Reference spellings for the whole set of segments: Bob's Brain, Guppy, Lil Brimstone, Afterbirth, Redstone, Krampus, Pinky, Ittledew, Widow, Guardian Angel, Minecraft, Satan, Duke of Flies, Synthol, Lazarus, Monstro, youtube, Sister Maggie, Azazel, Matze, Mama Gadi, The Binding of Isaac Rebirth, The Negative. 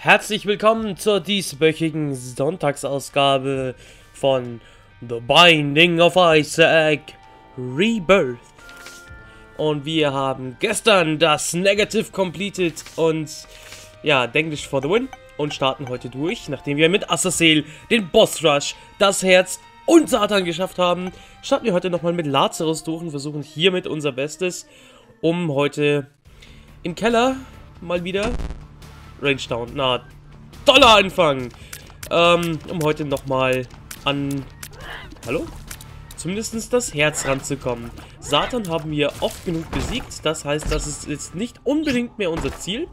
Herzlich willkommen zur dieswöchigen Sonntagsausgabe von The Binding of Isaac Rebirth. Und wir haben gestern das Negative completed und ja, Denglisch for the win und starten heute durch, nachdem wir mit Azazel, den Boss Rush, das Herz und Satan geschafft haben. Starten wir heute nochmal mit Lazarus durch und versuchen hiermit unser Bestes, um heute im Keller mal wieder Range Down. Na, toller Anfang. Um heute nochmal an... Hallo? Zumindest das Herz ranzukommen. Satan haben wir oft genug besiegt. Das heißt, das ist jetzt nicht unbedingt mehr unser Ziel.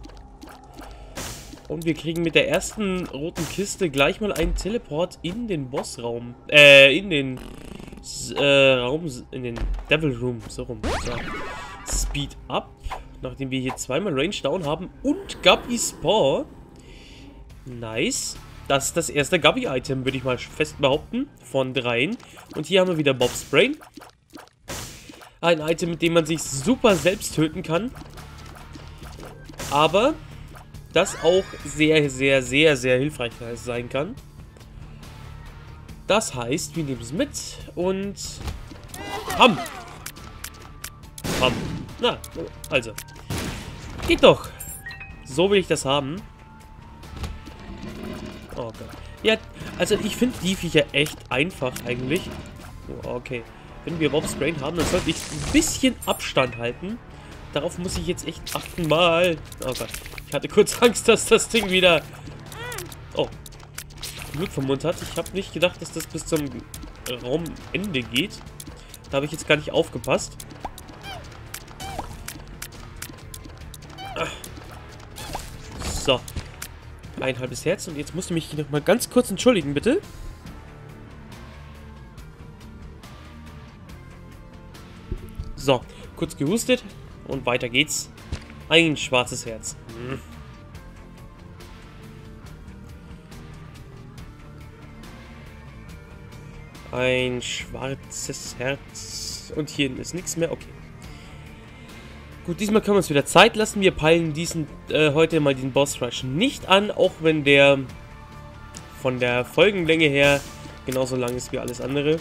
Und wir kriegen mit der ersten roten Kiste gleich mal einen Teleport in den Bossraum. In den Devil Room. So rum. So. Speed up. Nachdem wir hier zweimal Range Down haben und Guppy Spawn. Nice. Das ist das erste Guppy-Item, würde ich mal fest behaupten. Von dreien. Und hier haben wir wieder Bob's Brain. Ein Item, mit dem man sich super selbst töten kann. Aber das auch sehr, sehr, sehr, sehr hilfreich sein kann. Das heißt, wir nehmen es mit und... Ham! Ham! Na, also. Geht doch. So will ich das haben. Oh Gott. Ja, also ich finde die Viecher echt einfach eigentlich. Okay. Wenn wir Bob's Brain haben, dann sollte ich ein bisschen Abstand halten. Darauf muss ich jetzt echt achten mal. Oh Gott. Ich hatte kurz Angst, dass das Ding wieder... Oh. Blut vom Mund hat. Ich habe nicht gedacht, dass das bis zum Raumende geht. Da habe ich jetzt gar nicht aufgepasst. So, ein halbes Herz und jetzt musst du mich noch mal ganz kurz entschuldigen, bitte. So, kurz gehustet und weiter geht's. Ein schwarzes Herz. Ein schwarzes Herz. Und hier ist nichts mehr, okay. Gut, diesmal können wir uns wieder Zeit lassen. Wir peilen heute mal den Boss Rush nicht an, auch wenn der von der Folgenlänge her genauso lang ist wie alles andere.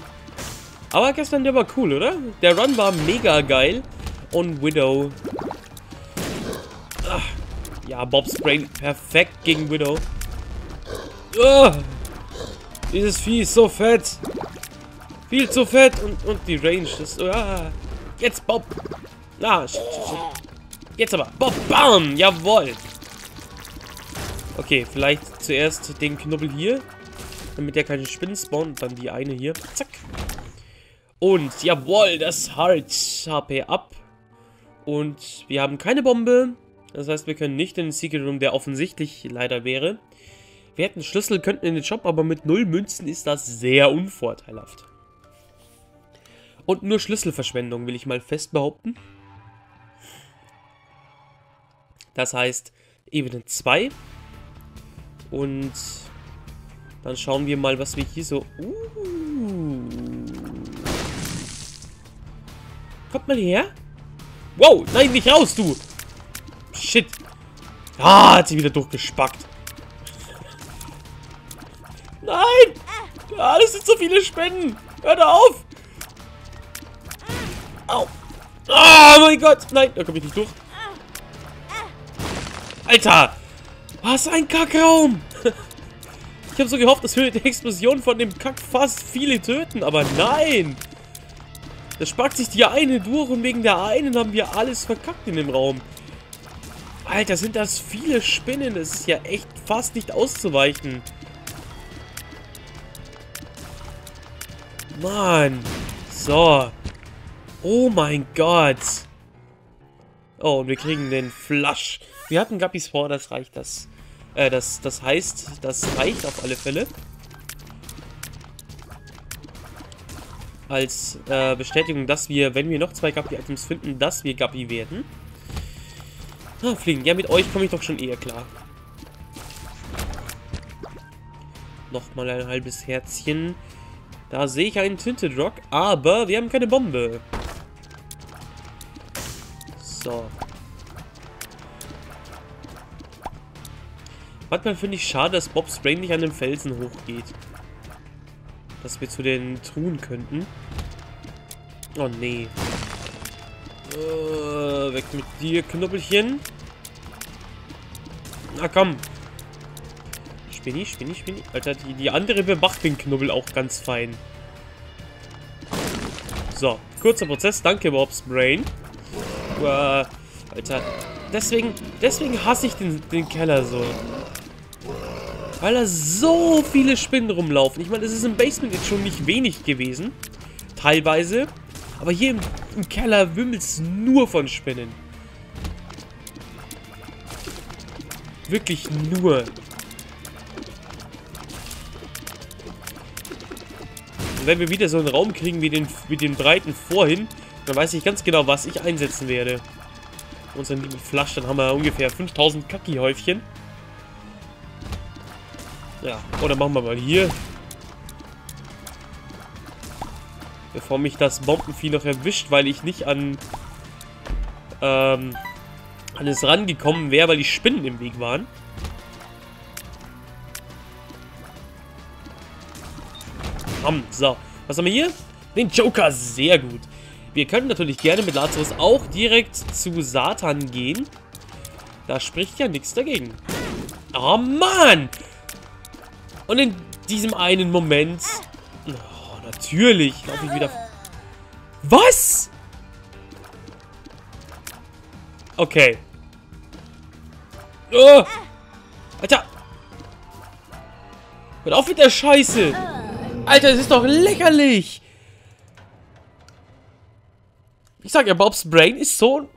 Aber gestern, der war cool, oder? Der Run war mega geil. Und Widow. Ach, ja, Bob's Brain perfekt gegen Widow. Oh, dieses Vieh ist so fett. Viel zu fett. Und die Range ist... Ah, jetzt Bob. Na, jetzt aber. Bam! Jawohl! Okay, vielleicht zuerst den Knubbel hier. Damit der keine Spinnen spawnt. Dann die eine hier. Zack. Und jawohl, das Herz. HP ab. Und wir haben keine Bombe. Das heißt, wir können nicht in den Secret Room, der offensichtlich leider wäre. Wir hätten Schlüssel, könnten in den Shop, aber mit 0 Münzen ist das sehr unvorteilhaft. Und nur Schlüsselverschwendung, will ich mal fest behaupten. Das heißt, Ebene 2. Und dann schauen wir mal, was wir hier so... Kommt mal her. Wow, nein, nicht raus, du. Shit. Ah, hat sie wieder durchgespackt. Nein. Ah, das sind so viele Spenden. Hört auf. Au. Oh mein Gott. Nein, da komme ich nicht durch. Alter! Was ein Kackraum! Ich habe so gehofft, dass wir mit der Explosion von dem Kack fast viele töten, aber nein! Da spackt sich die eine durch und wegen der einen haben wir alles verkackt in dem Raum. Alter, sind das viele Spinnen? Das ist ja echt fast nicht auszuweichen. Mann! So. Oh mein Gott! Oh, und wir kriegen den Flush. Wir hatten Guppys vor, das reicht das. Das heißt, das reicht auf alle Fälle. Als Bestätigung, dass wir, wenn wir noch 2 Guppy-Items finden, dass wir Guppy werden. Ah, fliegen. Ja, mit euch komme ich doch schon eher klar. Nochmal ein halbes Herzchen. Da sehe ich einen Tinted Rock, aber wir haben keine Bombe. So. Manchmal finde ich schade, dass Bob's Brain nicht an dem Felsen hochgeht. Dass wir zu den Truhen könnten. Oh nee. Weg mit dir, Knüppelchen. Na komm. Spinni, Spinni, Spinni. Alter, die andere bewacht den Knubbel auch ganz fein. So, kurzer Prozess. Danke, Bob's Brain. Alter. Deswegen hasse ich den Keller so. Weil da so viele Spinnen rumlaufen. Ich meine, es ist im Basement jetzt schon nicht wenig gewesen. Teilweise. Aber hier im Keller wimmelt es nur von Spinnen. Wirklich nur. Und wenn wir wieder so einen Raum kriegen wie den breiten vorhin, dann weiß ich ganz genau, was ich einsetzen werde. Unseren lieben Flasch, dann haben wir ungefähr 5000 Kacki-Häufchen. Ja, oder machen wir mal hier. Bevor mich das Bombenvieh noch erwischt, weil ich nicht an es rangekommen wäre, weil die Spinnen im Weg waren. So, was haben wir hier? Den Joker, sehr gut. Wir können natürlich gerne mit Lazarus auch direkt zu Satan gehen. Da spricht ja nichts dagegen. Oh Mann! Und in diesem einen Moment... Oh, natürlich. Laufe ich wieder... Was? Okay. Oh, Alter! Hört auf mit der Scheiße! Alter, das ist doch lächerlich! Ich sag ja, Bob's Brain ist so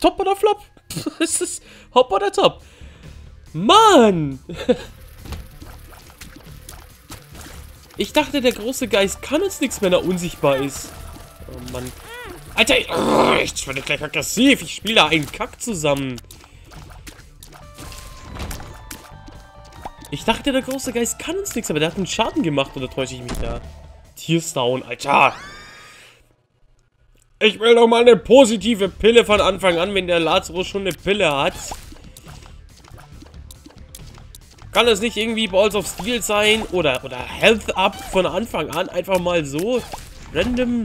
top oder flop. Es ist hopp oder top. Mann! Ich dachte, der große Geist kann uns nichts, wenn er unsichtbar ist. Oh Mann. Alter, ich werde gleich aggressiv. Ich spiele da einen Kack zusammen. Ich dachte, der große Geist kann uns nichts, aber der hat einen Schaden gemacht, oder täusche ich mich da? Tears down, Alter. Ich will doch mal eine positive Pille von Anfang an, wenn der Lazarus schon eine Pille hat. Kann das nicht irgendwie Balls of Steel sein? Oder Health Up von Anfang an? Einfach mal so. Random.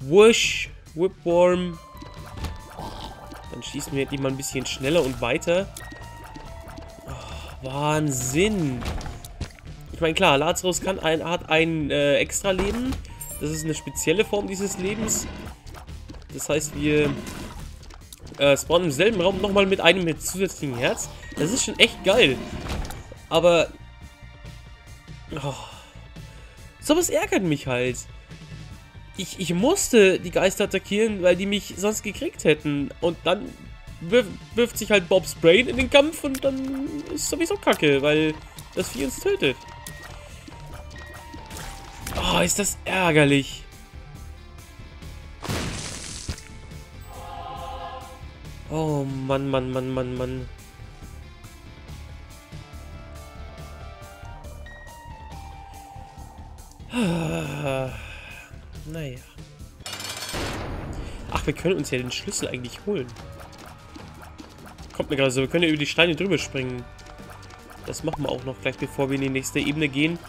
Wush. Whipworm. Dann schießen wir die mal ein bisschen schneller und weiter. Oh, Wahnsinn. Ich meine, klar, Lazarus hat ein extra Leben. Das ist eine spezielle Form dieses Lebens. Das heißt, wir spawnen im selben Raum nochmal mit einem zusätzlichen Herz. Das ist schon echt geil. Aber... Oh, sowas ärgert mich halt. Ich musste die Geister attackieren, weil die mich sonst gekriegt hätten. Und dann wirft sich halt Bob's Brain in den Kampf und dann ist sowieso Kacke, weil das Vieh uns tötet. Oh, ist das ärgerlich. Oh, Mann, Mann, Mann, Mann, Mann. Naja. Ach, wir können uns ja den Schlüssel eigentlich holen. Kommt mir gerade so, wir können ja über die Steine drüber springen. Das machen wir auch noch gleich, bevor wir in die nächste Ebene gehen.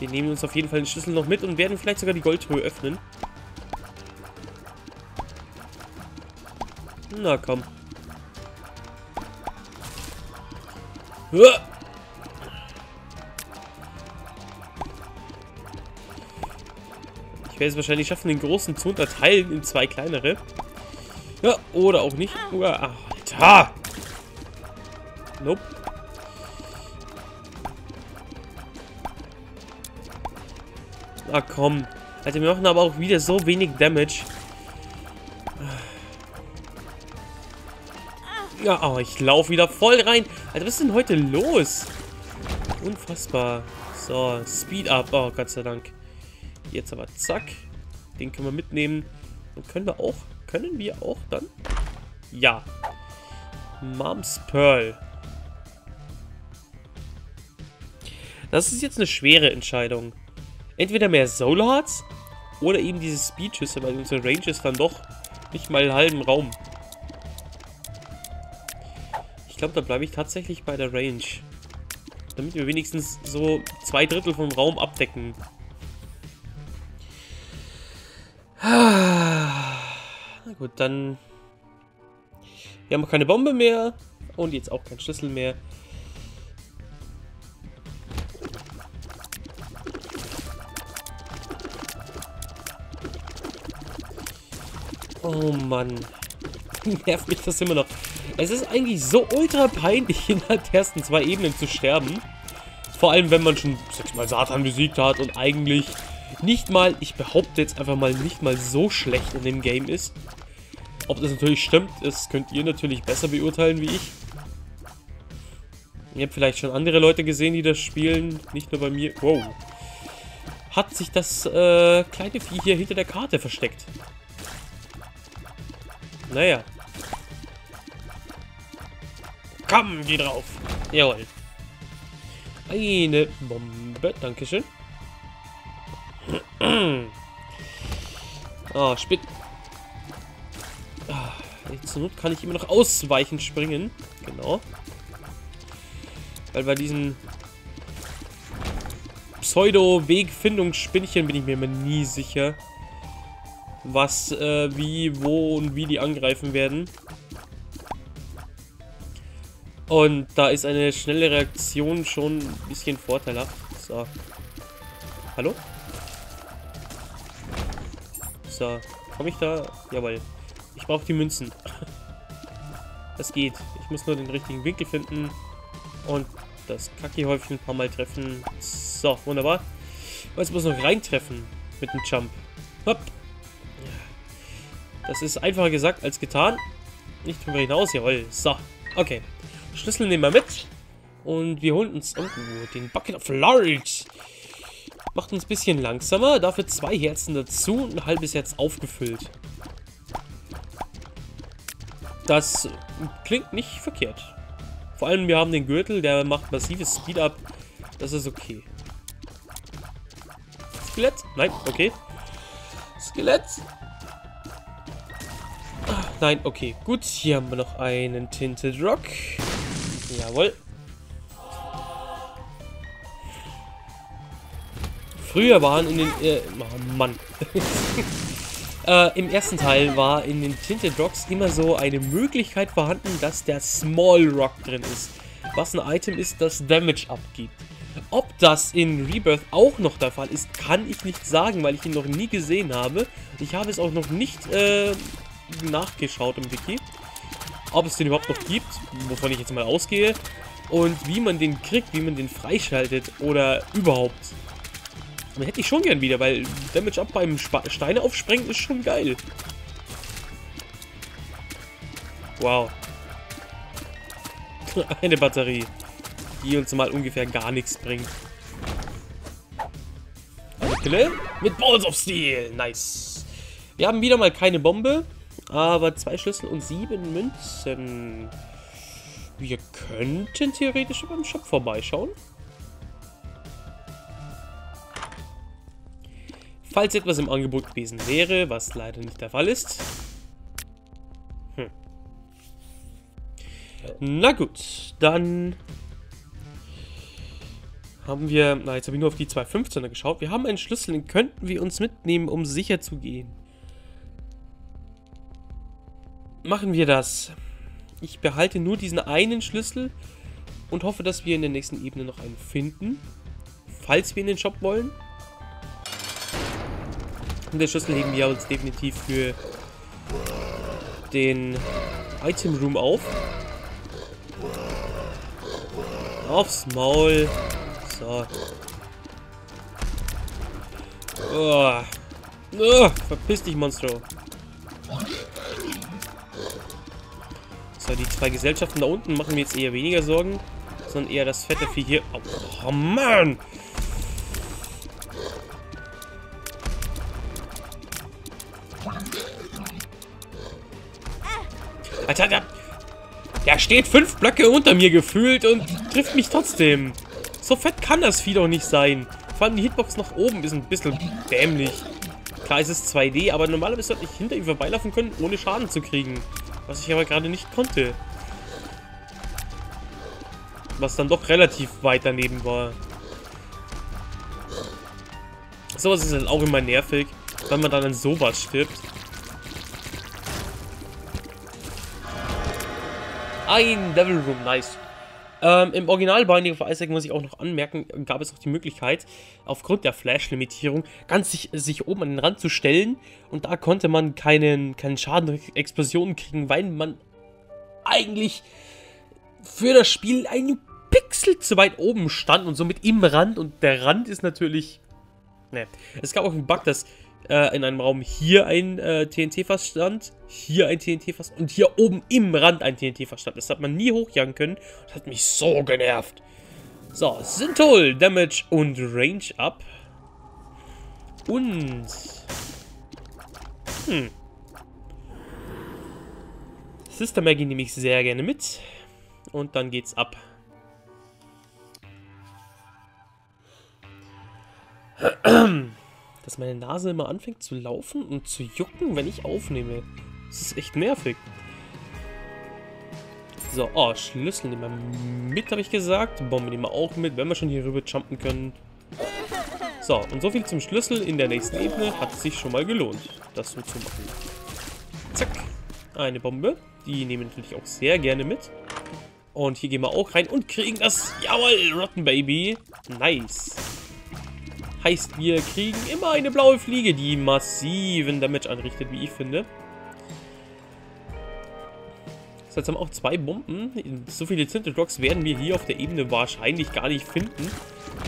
Wir nehmen uns auf jeden Fall den Schlüssel noch mit und werden vielleicht sogar die Goldtruhe öffnen. Na komm. Ich werde es wahrscheinlich schaffen, den großen zu unterteilen in zwei kleinere. Ja, oder auch nicht. Alter! Nope. Ah, komm. Alter, wir machen aber auch wieder so wenig Damage. Ja, oh, ich laufe wieder voll rein. Alter, was ist denn heute los? Unfassbar. So, Speed Up. Oh, Gott sei Dank. Jetzt aber zack. Den können wir mitnehmen. Und können wir auch... Können wir auch dann? Ja. Mom's Pearl. Das ist jetzt eine schwere Entscheidung. Entweder mehr Soul Hearts oder eben diese Speedschüsse, weil unsere Range ist dann doch nicht mal einen halben Raum. Ich glaube, da bleibe ich tatsächlich bei der Range. Damit wir wenigstens so 2/3 vom Raum abdecken. Na gut, dann... Wir haben keine Bombe mehr. Und jetzt auch keinen Schlüssel mehr. Oh Mann. Nervt mich das immer noch. Es ist eigentlich so ultra peinlich, innerhalb der ersten 2 Ebenen zu sterben. Vor allem, wenn man schon 6-mal Satan besiegt hat und eigentlich nicht mal, ich behaupte jetzt einfach mal, nicht mal so schlecht in dem Game ist. Ob das natürlich stimmt, das könnt ihr natürlich besser beurteilen wie ich. Ihr habt vielleicht schon andere Leute gesehen, die das spielen. Nicht nur bei mir. Wow. Hat sich das kleine Vieh hier hinter der Karte versteckt. Naja. Komm, geh drauf. Jawohl. Eine Bombe. Dankeschön. Ah, Spit. Zur Not kann ich immer noch ausweichen springen. Genau. Weil bei diesen Pseudo-Wegfindungsspinnchen bin ich mir immer nie sicher, was, wie, wo und wie die angreifen werden. Und da ist eine schnelle Reaktion schon ein bisschen vorteilhaft. So. Hallo? So. Komme ich da? Jawohl. Ich brauche die Münzen. Das geht. Ich muss nur den richtigen Winkel finden. Und das Kacki-Häufchen ein paar Mal treffen. So, wunderbar. Und jetzt muss ich noch reintreffen mit dem Jump. Hopp. Das ist einfacher gesagt als getan. Nicht drüber hinaus, jawohl. So, okay. Schlüssel nehmen wir mit. Und wir holen uns den Bucket of Large. Macht uns ein bisschen langsamer. Dafür 2 Herzen dazu und ein halbes Herz aufgefüllt. Das klingt nicht verkehrt. Vor allem, wir haben den Gürtel, der macht massives Speed-Up. Das ist okay. Skelett? Nein, okay. Skelett? Ach, nein, okay. Gut, hier haben wir noch einen Tinted Rock. Jawohl. Früher waren in den... oh Mann. Im ersten Teil war in den Tinted Rocks immer so eine Möglichkeit vorhanden, dass der Small Rock drin ist. Was ein Item ist, das Damage abgibt. Ob das in Rebirth auch noch der Fall ist, kann ich nicht sagen, weil ich ihn noch nie gesehen habe. Ich habe es auch noch nicht nachgeschaut im Wiki, ob es den überhaupt noch gibt, wovon ich jetzt mal ausgehe. Und wie man den kriegt, wie man den freischaltet oder überhaupt. Den hätte ich schon gern wieder, weil Damage Up beim Steine aufsprengen ist schon geil. Wow. Eine Batterie, die uns mal ungefähr gar nichts bringt. Eine Pille mit Balls of Steel. Nice. Wir haben wieder mal keine Bombe, aber 2 Schlüssel und 7 Münzen. Wir könnten theoretisch beim Shop vorbeischauen. Falls etwas im Angebot gewesen wäre, was leider nicht der Fall ist. Hm. Na gut, dann haben wir... Na, jetzt habe ich nur auf die 2,15er geschaut. Wir haben einen Schlüssel, den könnten wir uns mitnehmen, um sicher zu gehen. Machen wir das. Ich behalte nur diesen einen Schlüssel und hoffe, dass wir in der nächsten Ebene noch einen finden. Falls wir in den Shop wollen. Den Schlüssel heben wir uns definitiv für den Item Room auf. Aufs Maul. So. Oh. Oh, verpiss dich, Monstro. So, die 2 Gesellschaften da unten machen mir jetzt eher weniger Sorgen, sondern eher das fette Vieh hier. Oh, Mann! Alter, der steht 5 Blöcke unter mir gefühlt und trifft mich trotzdem. So fett kann das Vieh doch nicht sein. Vor allem die Hitbox nach oben ist ein bisschen dämlich. Klar, es ist 2D, aber normalerweise sollte ich hinter ihm vorbeilaufen können, ohne Schaden zu kriegen. Was ich aber gerade nicht konnte. was dann doch relativ weit daneben war. Sowas ist dann auch immer nervig, wenn man dann an sowas stirbt. Ein Devil Room, nice. Im Original Binding of Isaac muss ich auch noch anmerken, gab es auch die Möglichkeit, aufgrund der Flash-Limitierung ganz sich oben an den Rand zu stellen, und da konnte man keinen Schaden durch Explosionen kriegen, weil man eigentlich für das Spiel einen Pixel zu weit oben stand und somit im Rand, und der Rand ist natürlich... Ne. Es gab auch einen Bug, dass in einem Raum hier ein TNT-Fass stand, hier ein TNT-Fass und hier oben im Rand ein TNT-Fass stand. Das hat man nie hochjagen können. Das hat mich so genervt. So, Synthol, Damage und Range Up. Und... Sister Maggie nehme ich sehr gerne mit. Und dann geht's ab. Dass meine Nase immer anfängt zu laufen und zu jucken, wenn ich aufnehme. Das ist echt nervig. So, oh, Schlüssel nehmen wir mit, habe ich gesagt. Bombe nehmen wir auch mit, wenn wir schon hier rüber jumpen können. So, und so viel zum Schlüssel. In der nächsten Ebene hat es sich schon mal gelohnt, das so zu machen. Zack, eine Bombe. Die nehmen wir natürlich auch sehr gerne mit. Und hier gehen wir auch rein und kriegen das. Jawohl, Rotten Baby. Nice. Heißt, wir kriegen immer eine blaue Fliege, die massiven Damage anrichtet, wie ich finde. So, jetzt haben wir auch zwei Bomben. So viele Tinted Rocks werden wir hier auf der Ebene wahrscheinlich gar nicht finden.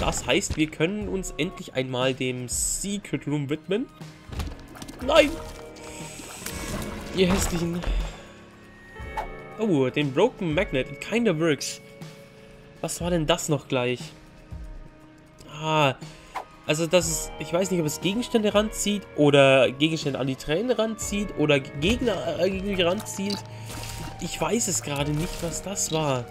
Das heißt, wir können uns endlich einmal dem Secret Room widmen. Nein! Ihr hässlichen... Oh, den Broken Magnet. It kinda works. Was war denn das noch gleich? Ah... Also das ist, ich weiß nicht, ob es Gegenstände ranzieht oder Gegenstände an die Tränen ranzieht oder Gegner gegen die ranzieht. Ich weiß es gerade nicht, was das war.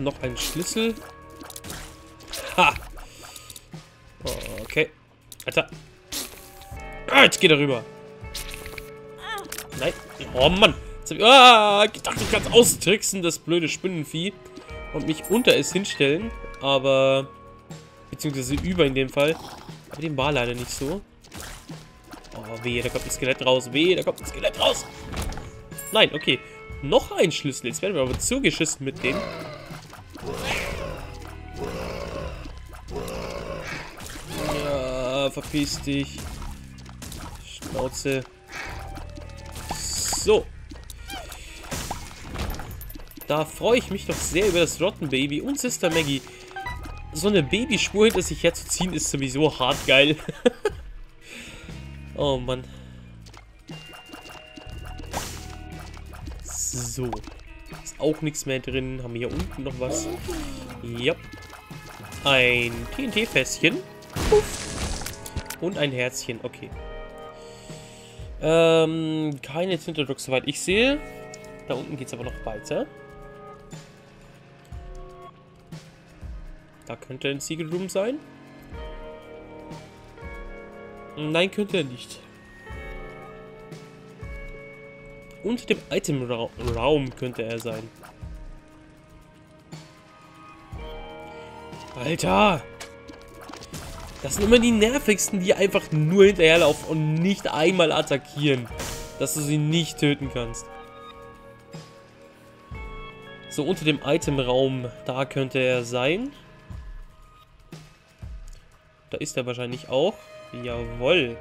Noch ein Schlüssel. Ha! Okay. Alter. Ah, jetzt geht er rüber. Nein. Oh Mann. Jetzt hab ich gedacht, ich kann es austricksen, das blöde Spinnenvieh. Und mich unter es hinstellen. Aber... Beziehungsweise über in dem Fall. Aber dem war leider nicht so. Oh weh, da kommt ein Skelett raus. Weh, da kommt ein Skelett raus. Nein, okay. Noch ein Schlüssel. Jetzt werden wir aber zugeschissen mit dem. Ja, verpiss dich. Schnauze. So. Da freue ich mich doch sehr über das Rotten Baby und Sister Maggie. So eine Babyspur hinter sich herzuziehen ist sowieso hart geil. Oh Mann. So. Ist auch nichts mehr drin. Haben wir hier unten noch was? Ja. Ein TNT-Fässchen. Und ein Herzchen. Okay. Keine Tinterdruck, soweit ich sehe. Da unten geht es aber noch weiter. Da könnte ein Secret Room sein. Nein, könnte er nicht. Unter dem Item-Raum könnte er sein. Alter! Das sind immer die nervigsten, die einfach nur hinterherlaufen und nicht einmal attackieren. Dass du sie nicht töten kannst. So, unter dem Itemraum, da könnte er sein. Da ist er wahrscheinlich auch. Jawohl.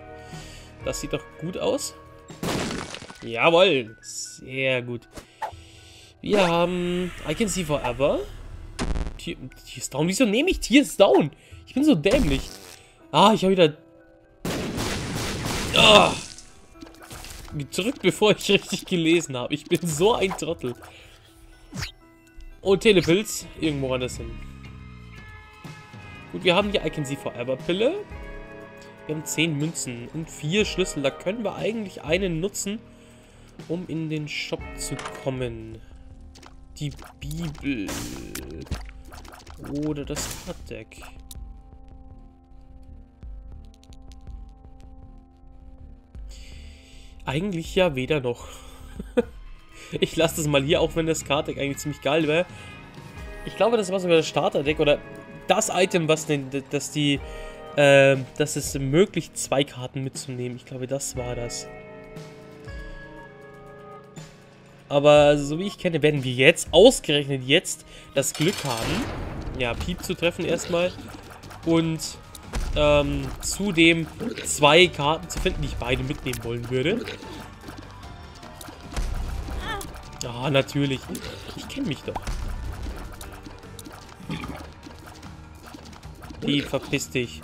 Das sieht doch gut aus. Jawohl. Sehr gut. Wir haben... I can see forever. Tears down. Wieso nehme ich Tears down? Ich bin so dämlich. Ah, ich habe wieder gedrückt, bevor ich richtig gelesen habe. Ich bin so ein Trottel. Und Telepilz. Irgendwo anders hin. Gut, wir haben die I Can See Forever Pille. Wir haben 10 Münzen und 4 Schlüssel. Da können wir eigentlich einen nutzen, um in den Shop zu kommen. Die Bibel. Oder das Carddeck. Eigentlich ja weder noch. Ich lasse das mal hier, auch wenn das Kartdeck eigentlich ziemlich geil wäre. Ich glaube, das war sogar das Starterdeck oder das Item, was den, dass es möglich, 2 Karten mitzunehmen. Ich glaube, das war das. Aber so wie ich kenne, werden wir jetzt, ausgerechnet jetzt, das Glück haben, ja, Piep zu treffen erstmal und zudem 2 Karten zu finden, die ich beide mitnehmen wollen würde. Ah, natürlich. Ich kenne mich doch. Die, verpiss dich.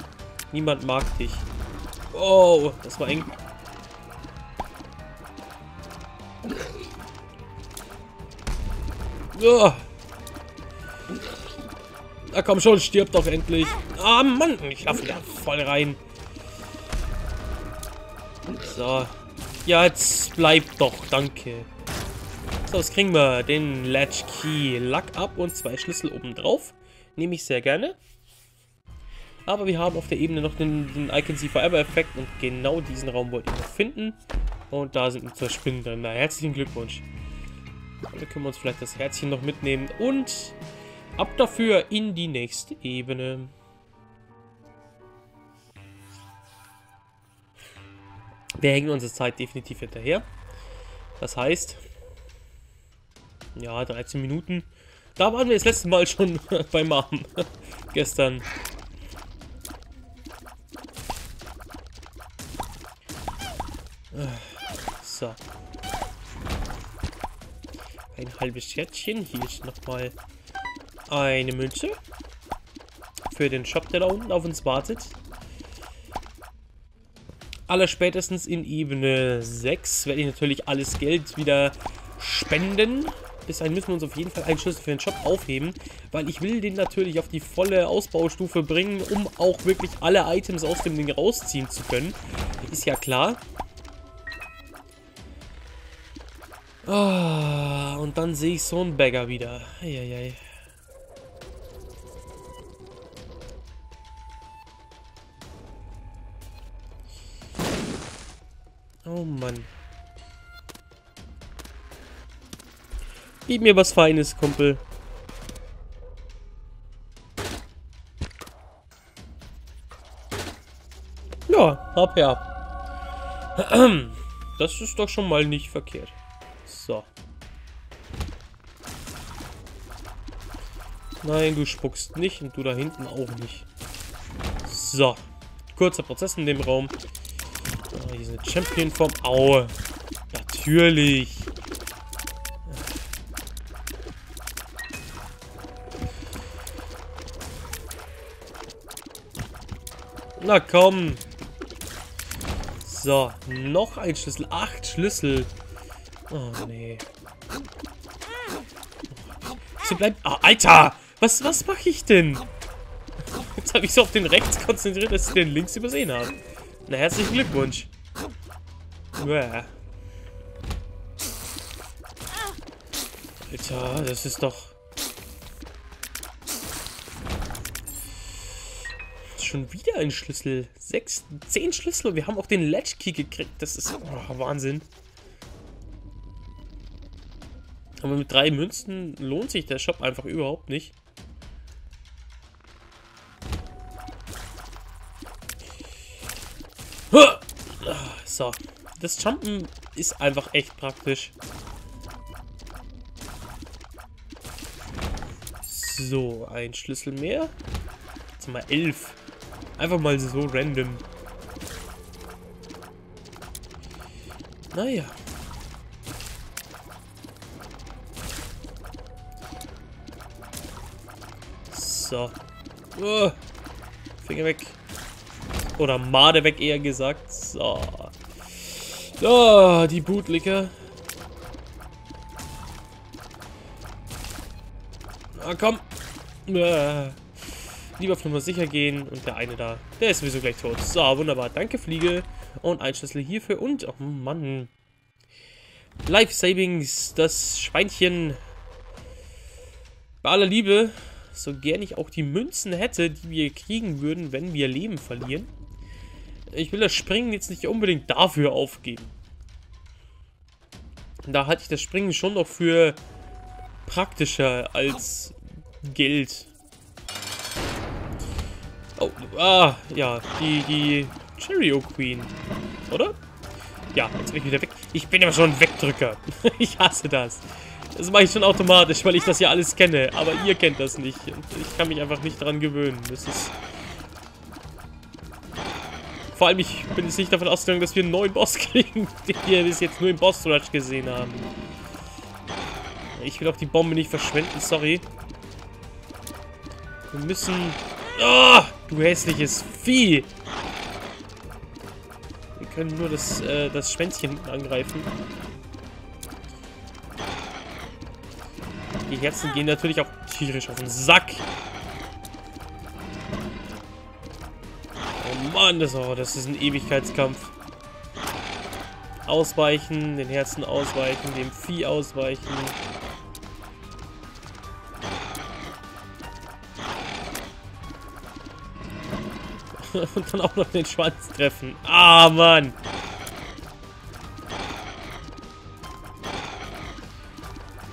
Niemand mag dich. Oh, das war eng. Oh. Na komm schon, stirb doch endlich. Ah, Mann, ich laufe da voll rein. So. Ja, jetzt bleib doch. Danke. So, jetzt kriegen wir den Latchkey Luck ab und 2 Schlüssel obendrauf. Nehme ich sehr gerne. Aber wir haben auf der Ebene noch den I Can See Forever Effekt und genau diesen Raum wollte ich noch finden. Und da sind wir zur Spinne drin. Na, herzlichen Glückwunsch. Da können wir uns vielleicht das Herzchen noch mitnehmen und ab dafür in die nächste Ebene. Wir hängen unsere Zeit definitiv hinterher. Das heißt, ja, 13 Minuten. Da waren wir das letzte Mal schon bei Mom. Gestern. So. Ein halbes Scherzchen. Hier ist nochmal eine Münze. Für den Shop, der da unten auf uns wartet. Allerspätestens in Ebene 6 werde ich natürlich alles Geld wieder spenden. Bis dahin müssen wir uns auf jeden Fall einen Schlüssel für den Shop aufheben, weil ich will den natürlich auf die volle Ausbaustufe bringen, um auch wirklich alle Items aus dem Ding rausziehen zu können. Ist ja klar. Oh, und dann sehe ich so einen Bagger wieder. Eieiei. Oh Mann. Gib mir was Feines, Kumpel. Ja, ab her. Das ist doch schon mal nicht verkehrt. So. Nein, du spuckst nicht und du da hinten auch nicht. So. Kurzer Prozess in dem Raum. Oh, hier ist eine Champion-Form. Aue. Natürlich. Na komm. So, noch ein Schlüssel. 8 Schlüssel. Oh, nee. Sie bleibt... Ah, Alter! Was mache ich denn? Jetzt habe ich so auf den rechts konzentriert, dass ich den links übersehen habe. Na, herzlichen Glückwunsch. Bäh. Alter, das ist doch... Schon wieder ein Schlüssel. 10 Schlüssel und wir haben auch den Latchkey gekriegt. Das ist oh, Wahnsinn. Aber mit 3 Münzen lohnt sich der Shop einfach überhaupt nicht. So. Das Jumpen ist einfach echt praktisch. So, ein Schlüssel mehr. Jetzt mal 11. Einfach mal so random. Naja. So. Oh, Finger weg. Oder Made weg, eher gesagt. So. Oh, die Bootlicker. Ah, komm. Lieber auf Nummer sicher gehen. Und der eine da, der ist sowieso gleich tot. So, wunderbar. Danke, Fliege. Und ein Schlüssel hierfür. Und, oh Mann. Life Savings, das Schweinchen. Bei aller Liebe, so gern ich auch die Münzen hätte, die wir kriegen würden, wenn wir Leben verlieren. Ich will das Springen jetzt nicht unbedingt dafür aufgeben. Da hatte ich das Springen schon noch für praktischer als Geld. Oh, ah, ja, die Cheerio Queen, oder? Ja, jetzt bin ich wieder weg. Ich bin aber schon ein Wegdrücker. Ich hasse das. Das mache ich schon automatisch, weil ich das ja alles kenne. Aber ihr kennt das nicht. Ich kann mich einfach nicht daran gewöhnen. Das ist... Vor allem, ich bin jetzt nicht davon ausgegangen, dass wir einen neuen Boss kriegen, den wir bis jetzt nur im Boss-Rush gesehen haben. Ich will auch die Bombe nicht verschwenden, sorry. Wir müssen... Oh, du hässliches Vieh! Wir können nur das Schwänzchen hinten angreifen. Die Herzen gehen natürlich auch tierisch auf den Sack. Mann, das ist ein Ewigkeitskampf. Ausweichen, den Herzen ausweichen, dem Vieh ausweichen. Und dann auch noch den Schwanz treffen. Ah, Mann!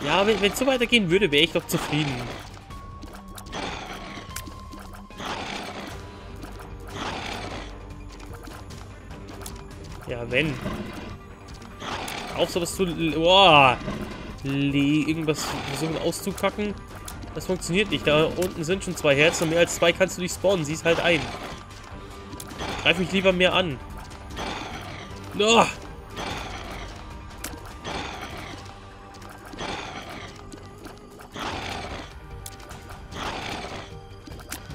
Ja, wenn es so weitergehen würde, wäre ich doch zufrieden. Ja, wenn. Auch so, dass du... Boah. Irgendwas versuchen auszukacken. Das funktioniert nicht. Da unten sind schon zwei Herzen. Und mehr als zwei kannst du nicht spawnen. Siehst halt ein. Greif mich lieber mehr an. Oh.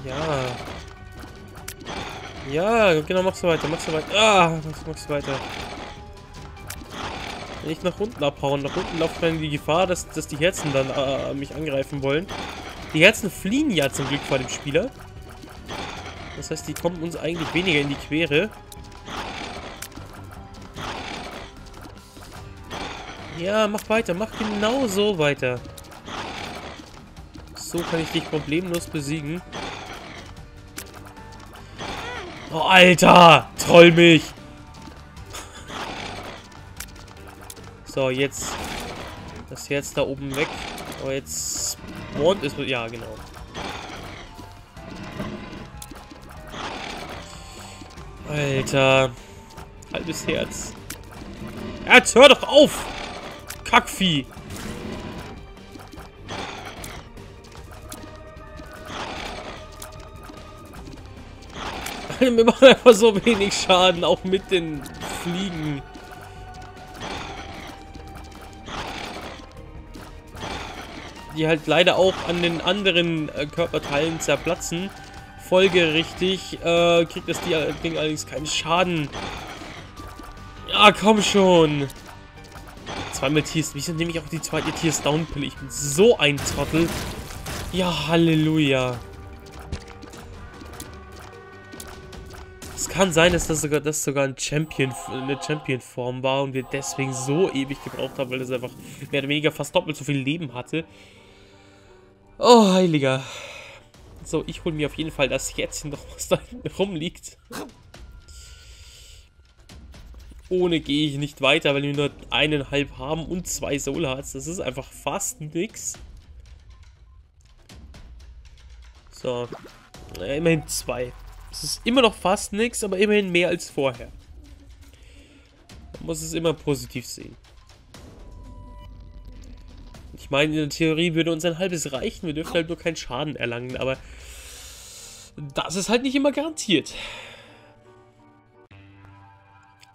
Ja. Ja, genau, machst du weiter, machst du weiter. Ah, machst du weiter. Nicht nach unten abhauen. Nach unten lauft dann die Gefahr, dass die Herzen dann mich angreifen wollen. Die Herzen fliehen ja zum Glück vor dem Spieler. Das heißt, die kommen uns eigentlich weniger in die Quere. Ja, mach weiter. Mach genau so weiter. So kann ich dich problemlos besiegen. Oh, Alter! Troll mich! So, jetzt das Herz da oben weg. Aber jetzt... Und ist... Ja, genau. Alter. Halbes Herz. Herz, hör doch auf! Kackvieh! Wir machen einfach so wenig Schaden, auch mit den Fliegen. Die halt leider auch an den anderen Körperteilen zerplatzen. Folgerichtig kriegt das Ding allerdings keinen Schaden. Ja, komm schon. Zweimal Tears. Wieso nehme ich auch die zweite Tears Down-Pille? Ich bin so ein Trottel. Ja, Halleluja. Kann sein, dass das sogar eine Champion-Form war und wir deswegen so ewig gebraucht haben, weil das einfach mehr oder weniger fast doppelt so viel Leben hatte. Oh, Heiliger. So, ich hole mir auf jeden Fall das Herzchen noch, was da hinten rumliegt. Ohne gehe ich nicht weiter, weil wir nur 1,5 haben und 2 Soul Hearts. Das ist einfach fast nix. So. Ja, immerhin 2. Es ist immer noch fast nichts, aber immerhin mehr als vorher. Man muss es immer positiv sehen. Ich meine, in der Theorie würde uns ein halbes reichen. Wir dürfen halt nur keinen Schaden erlangen, aber das ist halt nicht immer garantiert.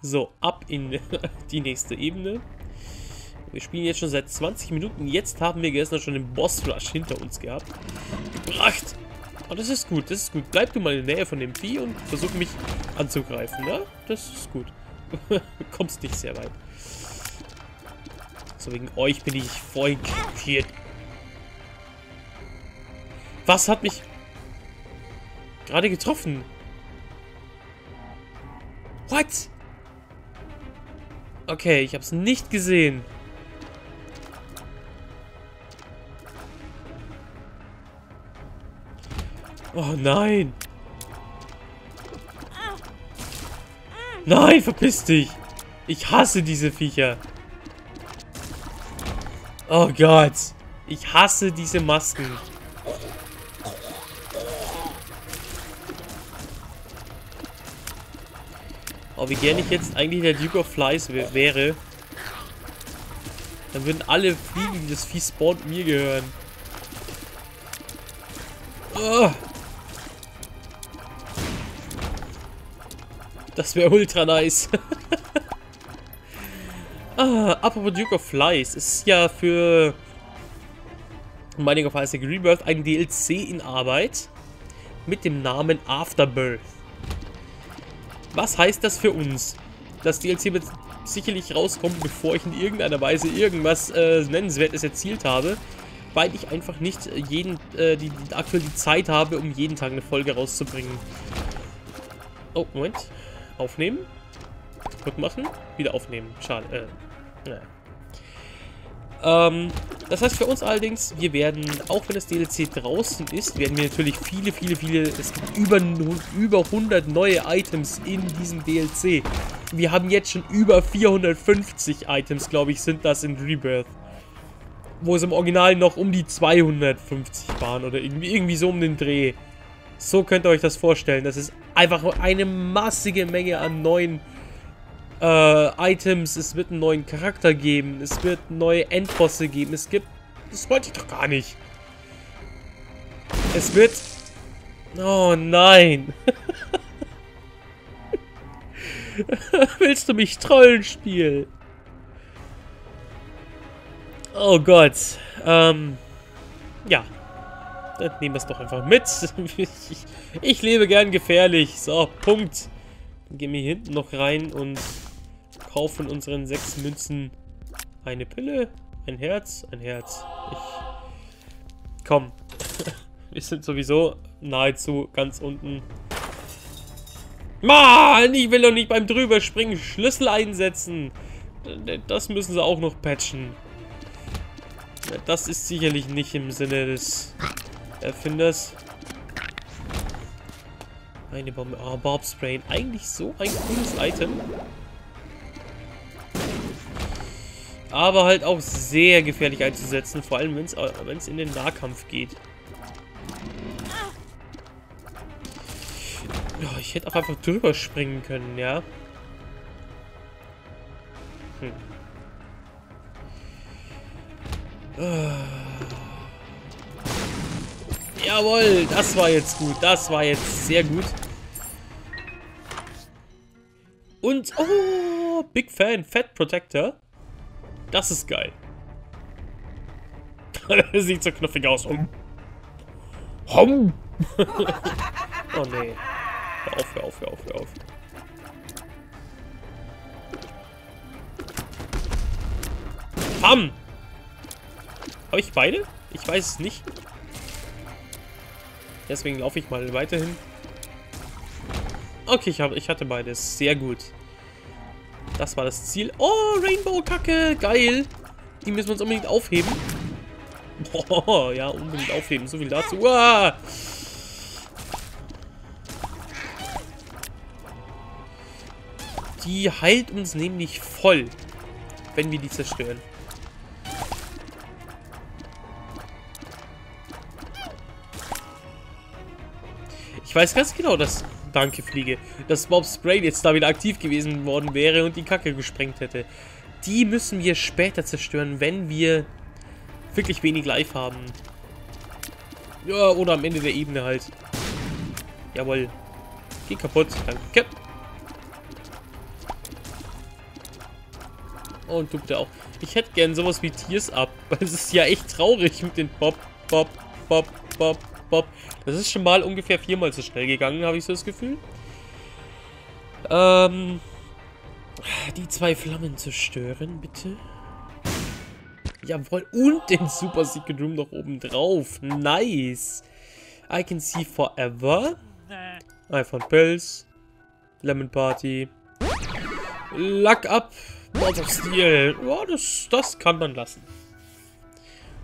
So, ab in die nächste Ebene. Wir spielen jetzt schon seit 20 Minuten. Jetzt haben wir gestern schon den Boss-Rush hinter uns gebracht. Oh, das ist gut, das ist gut. Bleib du mal in der Nähe von dem Vieh und versuch mich anzugreifen, ne? Das ist gut. Du kommst nicht sehr weit. So, wegen euch bin ich voll hier. Was hat mich gerade getroffen? What? Okay, ich hab's nicht gesehen. Oh nein! Nein, verpiss dich! Ich hasse diese Viecher! Oh Gott. Ich hasse diese Masken. Oh, wie gerne ich jetzt eigentlich der Duke of Flies wäre. Dann würden alle Fliegen, die das Vieh spawnt, mir gehören. Oh. Das wäre ultra nice. Apropos Duke of Flies. Es ist ja für The Binding of Isaac Rebirth ein DLC in Arbeit mit dem Namen Afterbirth. Was heißt das für uns? Das DLC wird sicherlich rauskommen, bevor ich in irgendeiner Weise irgendwas Nennenswertes erzielt habe, weil ich einfach nicht jeden, aktuell die Zeit habe, um jeden Tag eine Folge rauszubringen. Oh, Moment. Aufnehmen. Gut machen. Wieder aufnehmen. Schade. Naja. Das heißt für uns allerdings, wir werden, auch wenn das DLC draußen ist, werden wir natürlich viele, es gibt über 100 neue Items in diesem DLC. Wir haben jetzt schon über 450 Items, glaube ich, sind das in Rebirth. Wo es im Original noch um die 250 waren oder irgendwie so um den Dreh. So könnt ihr euch das vorstellen. Das ist einfach eine massige Menge an neuen Items, es wird einen neuen Charakter geben, es wird neue Endbosse geben, es gibt... Das wollte ich doch gar nicht. Es wird... Oh nein. Willst du mich trollen, Spiel? Oh Gott. Ja. Dann nehmen wir es doch einfach mit. Ich lebe gern gefährlich. So, Punkt. Dann gehen wir hier hinten noch rein und kaufen unseren 6 Münzen eine Pille, ein Herz, Komm. Wir sind sowieso nahezu ganz unten. Mann, ich will doch nicht beim Drüberspringen Schlüssel einsetzen. Das müssen sie auch noch patchen. Das ist sicherlich nicht im Sinne des Erfinders. Eine Bombe. Ah, Bob's Brain. Eigentlich so ein cooles Item. Aber halt auch sehr gefährlich einzusetzen. Vor allem, wenn es in den Nahkampf geht. Oh, ich hätte auch einfach drüber springen können, ja. Jawohl, das war jetzt gut. Das war jetzt sehr gut. Und, oh, Big Fan, Fat Protector. Das ist geil. Das sieht so knuffig aus. Hom. Oh, nee. Hör auf. Bam! Habe ich beide? Ich weiß es nicht. Deswegen laufe ich mal weiterhin. Okay, ich hatte beides. Sehr gut. Das war das Ziel. Oh, Rainbow-Kacke. Geil. Die müssen wir uns unbedingt aufheben. Boah, ja, unbedingt aufheben. So viel dazu. Uah. Die heilt uns nämlich voll, wenn wir die zerstören. Ich weiß ganz genau, dass... Danke, Fliege. Dass Bob's Brain jetzt da wieder aktiv gewesen worden wäre und die Kacke gesprengt hätte. Die müssen wir später zerstören, wenn wir wirklich wenig Life haben. Ja, oder am Ende der Ebene halt. Jawohl. Geh kaputt. Danke. Und du bitte auch. Ich hätte gern sowas wie Tears Up. Weil es ist ja echt traurig mit den Bob. Das ist schon mal ungefähr 4-mal so schnell gegangen, habe ich so das Gefühl. Die 2 Flammen zerstören, bitte. Jawohl. Und den Super Secret Room noch oben drauf. Nice. I can see forever. iPhone Pills. Lemon Party. Luck up. Balls of Steel. Ja, das kann man lassen.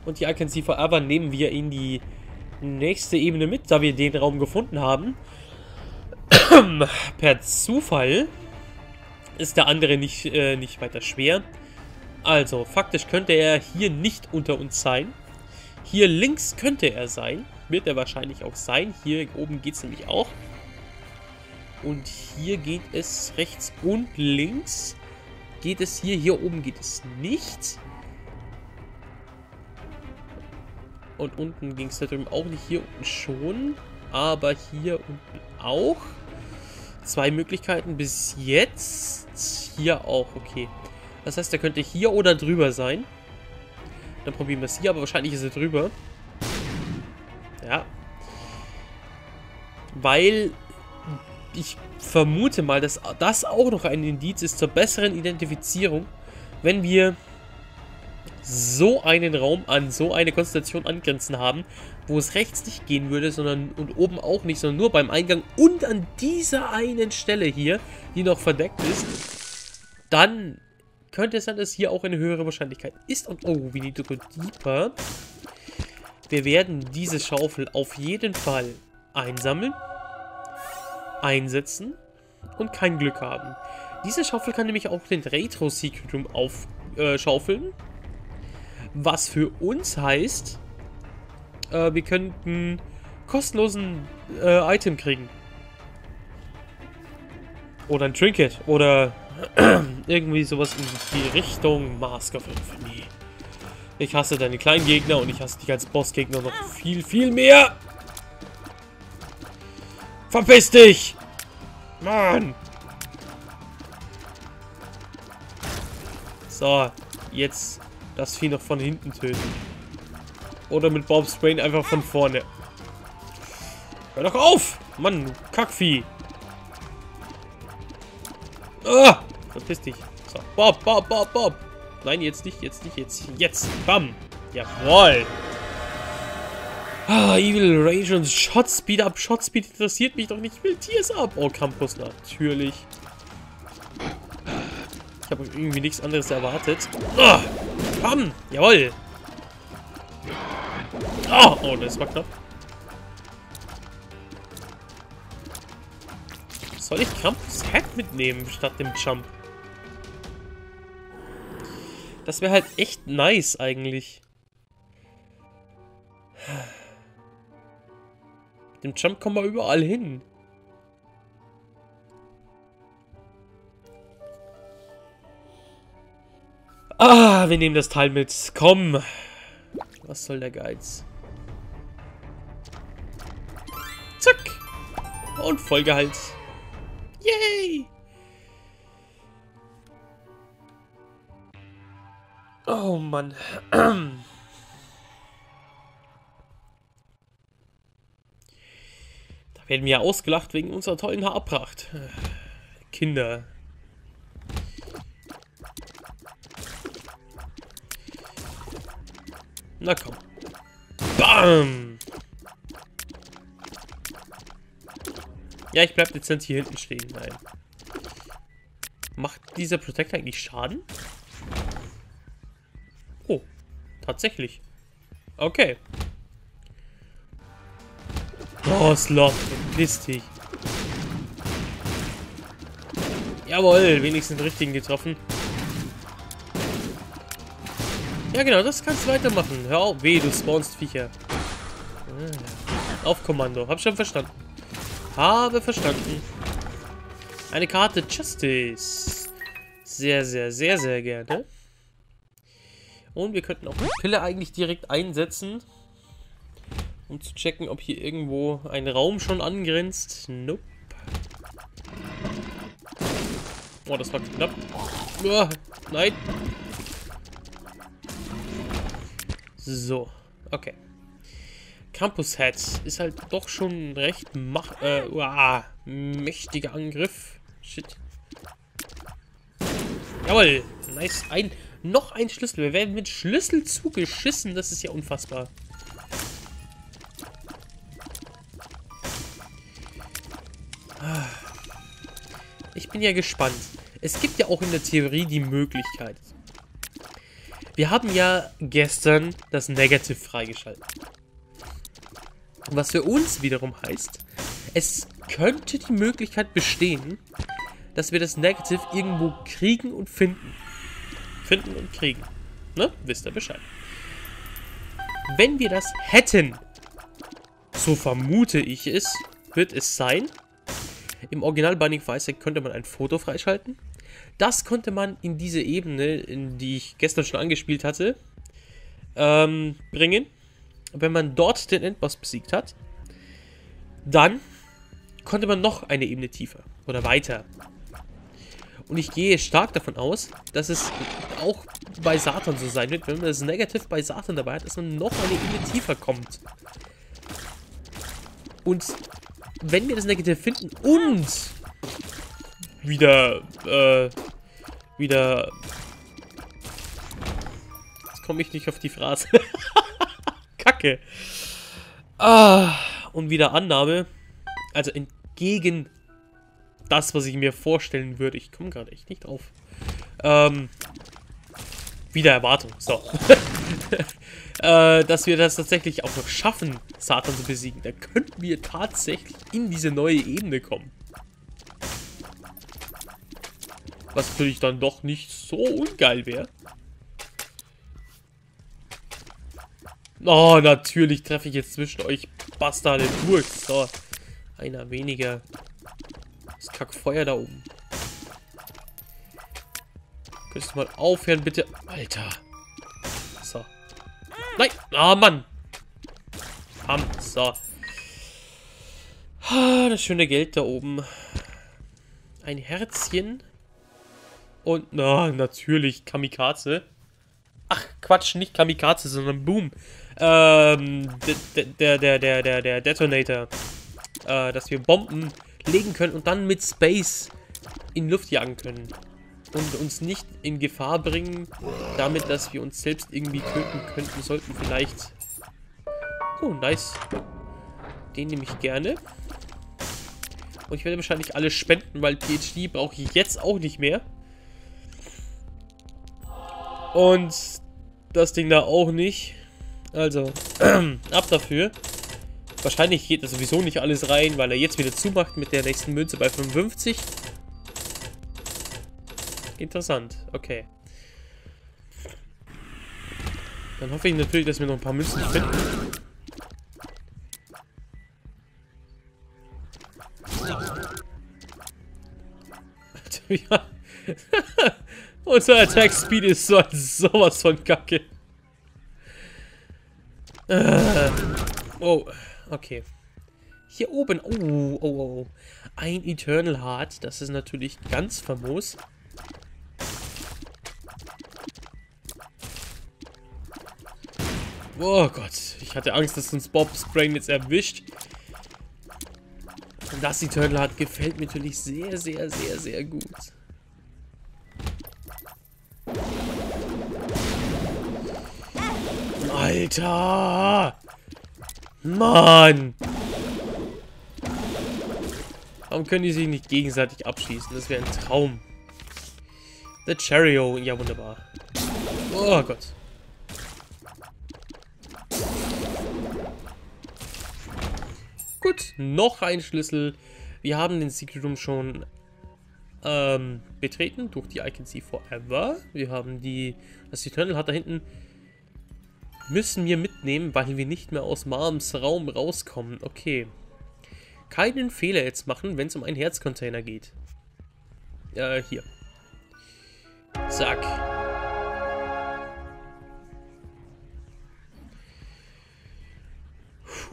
Und die I can see forever nehmen wir in die nächste Ebene mit, da wir den Raum gefunden haben. Per Zufall ist der andere nicht weiter schwer. Also, faktisch könnte er hier nicht unter uns sein. Hier links könnte er sein. Wird er wahrscheinlich auch sein. Hier oben geht es nämlich auch. Und hier geht es rechts und links. Geht es hier. Hier oben geht es nicht. Und unten ging es da drüben auch nicht. Hier unten schon. Aber hier unten auch. Zwei Möglichkeiten bis jetzt. Hier auch, okay. Das heißt, er könnte hier oder drüber sein. Dann probieren wir es hier, aber wahrscheinlich ist er drüber. Ja. Weil ich vermute mal, dass das auch noch ein Indiz ist zur besseren Identifizierung, wenn wir so einen Raum an so eine Konstellation angrenzen haben, wo es rechts nicht gehen würde, sondern und oben auch nicht, sondern nur beim Eingang und an dieser einen Stelle hier, die noch verdeckt ist, dann könnte es sein, dass hier auch eine höhere Wahrscheinlichkeit ist. Und oh, we need to go deeper. Wir werden diese Schaufel auf jeden Fall einsammeln, einsetzen und kein Glück haben. Diese Schaufel kann nämlich auch den Retro Secret Room aufschaufeln. Was für uns heißt, wir könnten kostenlosen Item kriegen. Oder ein Trinket. Oder irgendwie sowas in die Richtung. Mask of Infamy. Ich hasse deine kleinen Gegner und ich hasse dich als Bossgegner noch viel, viel mehr. Verpiss dich! Mann! So, jetzt das Vieh noch von hinten töten. Oder mit Bob's Brain einfach von vorne. Hör doch auf! Mann, du Kackvieh! Ah! Verpiss dich. So, Bob, Bob, Bob, Bob! Nein, jetzt nicht, jetzt nicht, jetzt, jetzt! Bam! Jawoll! Ah, Evil Rage und Shotspeed ab. Shotspeed interessiert mich doch nicht. Ich will Tiers ab. Oh, Campus, natürlich. Ich habe irgendwie nichts anderes erwartet. Ah! Bam! Jawoll! Oh, oh, das war knapp. Soll ich Krampus Head mitnehmen statt dem Jump? Das wäre halt echt nice eigentlich. Mit dem Jump kommen wir überall hin. Ah, wir nehmen das Teil mit. Komm! Was soll der Geiz? Zack! Und Vollgehalt. Yay! Oh Mann. Da werden wir ja ausgelacht wegen unserer tollen Haarpracht. Kinder. Na komm. Bam! Ja, ich bleib dezent hier hinten stehen. Nein. Macht dieser Protector eigentlich Schaden? Oh. Tatsächlich. Okay. Oh, Slot. Verpiss dich. Jawohl. Wenigstens den richtigen getroffen. Ja genau, das kannst du weitermachen. Hör auf, weh, du spawnst Viecher. Auf Kommando. Hab schon verstanden. Habe verstanden. Eine Karte Justice. Sehr, sehr, sehr, sehr gerne. Und wir könnten auch die Pille eigentlich direkt einsetzen. Um zu checken, ob hier irgendwo ein Raum schon angrenzt. Nope. Oh, das war knapp. Oh, nein. So, okay. Campus Head ist halt doch schon recht mächtiger Angriff. Shit. Jawohl. Nice. Noch ein Schlüssel. Wir werden mit Schlüssel zugeschissen. Das ist ja unfassbar. Ich bin ja gespannt. Es gibt ja auch in der Theorie die Möglichkeit. Wir haben ja gestern das Negative freigeschaltet. Was für uns wiederum heißt, es könnte die Möglichkeit bestehen, dass wir das Negative irgendwo kriegen und finden. finden und kriegen. Ne? Wisst ihr Bescheid. Wenn wir das hätten, so vermute ich es, wird es sein. Im Original Binding of Isaac könnte man ein Foto freischalten. Das konnte man in diese Ebene, in die ich gestern schon angespielt hatte, bringen. Wenn man dort den Endboss besiegt hat, dann konnte man noch eine Ebene tiefer oder weiter. Und ich gehe stark davon aus, dass es auch bei Satan so sein wird. Wenn man das Negative bei Satan dabei hat, dass man noch eine Ebene tiefer kommt. Und wenn wir das Negative finden und wieder... Jetzt komme ich nicht auf die Phrase. Kacke. Ah, und wieder Annahme. Also entgegen das, was ich mir vorstellen würde. Ich komme gerade echt nicht auf. Wieder Erwartung. So. Dass wir das tatsächlich auch noch schaffen, Satan zu besiegen. Da könnten wir tatsächlich in diese neue Ebene kommen. Was natürlich dann doch nicht so ungeil wäre. Oh, natürlich treffe ich jetzt zwischen euch Bastarde durch. So, einer weniger. Das Kackfeuer da oben. Könntest du mal aufhören, bitte? Alter. So. Nein. Ah, Mann. Bam. So. Das schöne Geld da oben. Ein Herzchen. Und, na, natürlich Kamikaze. Ach, Quatsch, nicht Kamikaze, sondern Boom. Der Detonator. Dass wir Bomben legen können und dann mit Space in Luft jagen können. Und uns nicht in Gefahr bringen, damit, dass wir uns selbst irgendwie töten könnten, sollten vielleicht. Oh, nice. Den nehme ich gerne. Und ich werde wahrscheinlich alle spenden, weil PhD brauche ich jetzt auch nicht mehr. Und das Ding da auch nicht. Also, ab dafür. Wahrscheinlich geht da sowieso nicht alles rein, weil er jetzt wieder zumacht mit der nächsten Münze bei 55. Interessant, okay. Dann hoffe ich natürlich, dass wir noch ein paar Münzen finden. Ja. Unser Attack Speed ist sowas von Kacke. Oh, okay. Hier oben. Oh, oh, oh. Ein Eternal Heart. Das ist natürlich ganz famos. Oh Gott. Ich hatte Angst, dass uns Bob's Brain jetzt erwischt. Und das Eternal Heart gefällt mir natürlich sehr, sehr, sehr, sehr gut. Alter! Mann! Warum können die sich nicht gegenseitig abschießen? Das wäre ein Traum. The Cheerio. Ja, wunderbar. Oh Gott. Gut, noch ein Schlüssel. Wir haben den Secret Room schon betreten durch die I Can See Forever. Wir haben das Eternal Heart da hinten. Müssen wir mitnehmen, weil wir nicht mehr aus Mams Raum rauskommen. Okay. Keinen Fehler jetzt machen, wenn es um einen Herzcontainer geht. Hier. Zack.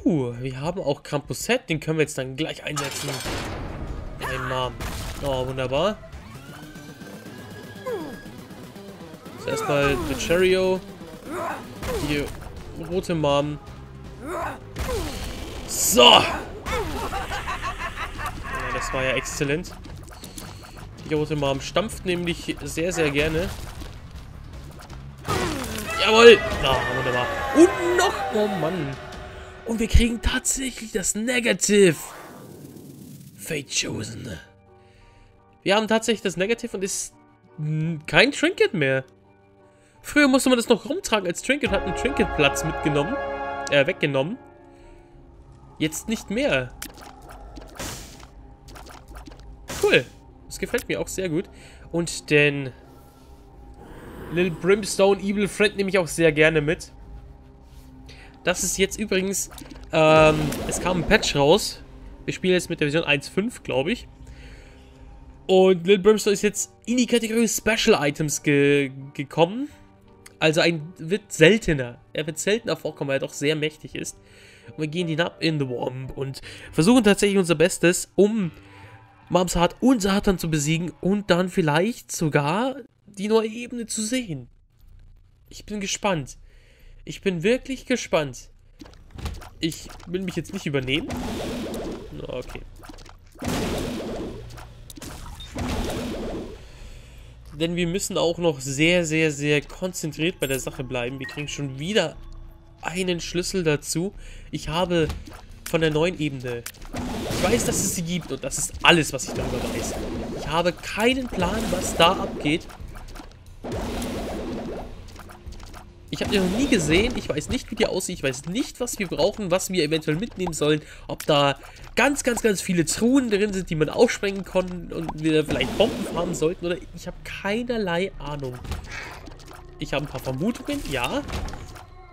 Puh, wir haben auch Camposet. Den können wir jetzt dann gleich einsetzen. Einen Namen. Oh, wunderbar. Zuerst mal The Cheerio. Die rote Mom. So! Ja, das war ja exzellent. Die rote Mom stampft nämlich sehr, sehr gerne. Jawohl! Na, wunderbar. Und noch! Oh Mann! Und wir kriegen tatsächlich das Negative. Fate Chosen. Wir haben tatsächlich das Negative und ist kein Trinket mehr. Früher musste man das noch rumtragen als Trinket, hat einen Trinketplatz mitgenommen, weggenommen. Jetzt nicht mehr. Cool. Das gefällt mir auch sehr gut. Und den Lil Brimstone, Evil Fred nehme ich auch sehr gerne mit. Das ist jetzt übrigens, es kam ein Patch raus. Wir spielen jetzt mit der Version 1.5, glaube ich. Und Lil Brimstone ist jetzt in die Kategorie Special Items gekommen. Also wird seltener. Er wird seltener vorkommen, weil er doch sehr mächtig ist. Und wir gehen hinab in The Womb und versuchen tatsächlich unser Bestes, um Mams Heart und Satan zu besiegen und dann vielleicht sogar die neue Ebene zu sehen. Ich bin gespannt. Ich bin wirklich gespannt. Ich will mich jetzt nicht übernehmen. Okay. Denn wir müssen auch noch sehr, sehr, sehr konzentriert bei der Sache bleiben. Wir kriegen schon wieder einen Schlüssel dazu. Ich habe von der neuen Ebene... Ich weiß, dass es sie gibt und das ist alles, was ich darüber weiß. Ich habe keinen Plan, was da abgeht. Ich habe die noch nie gesehen. Ich weiß nicht, wie die aussieht. Ich weiß nicht, was wir brauchen, was wir eventuell mitnehmen sollen. Ob da ganz, ganz, ganz viele Truhen drin sind, die man aufsprengen kann und wir vielleicht Bomben farmen sollten. Oder ich habe keinerlei Ahnung. Ich habe ein paar Vermutungen, ja.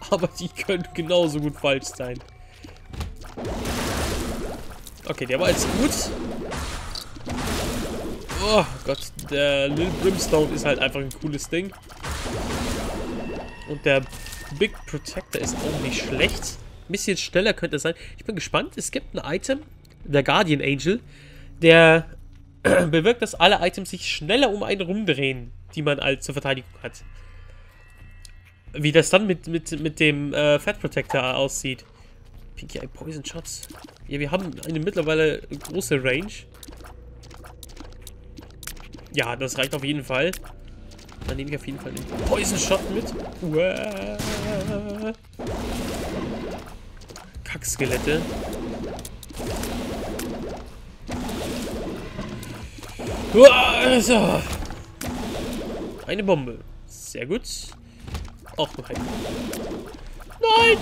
Aber die können genauso gut falsch sein. Okay, der war jetzt gut. Oh Gott, der Lil Brimstone ist halt einfach ein cooles Ding. Und der Big Protector ist auch nicht schlecht. Ein bisschen schneller könnte es sein. Ich bin gespannt. Es gibt ein Item, der Guardian Angel, der bewirkt, dass alle Items sich schneller um einen rumdrehen, die man als zur Verteidigung hat. Wie das dann mit dem Fat Protector aussieht. Pinky Eye Poison Shots. Ja, wir haben eine mittlerweile große Range. Ja, das reicht auf jeden Fall. Dann nehme ich auf jeden Fall den Poison Shot mit. Uah. Kackskelette. Uah, so. Eine Bombe. Sehr gut. Auch noch eine. Nein!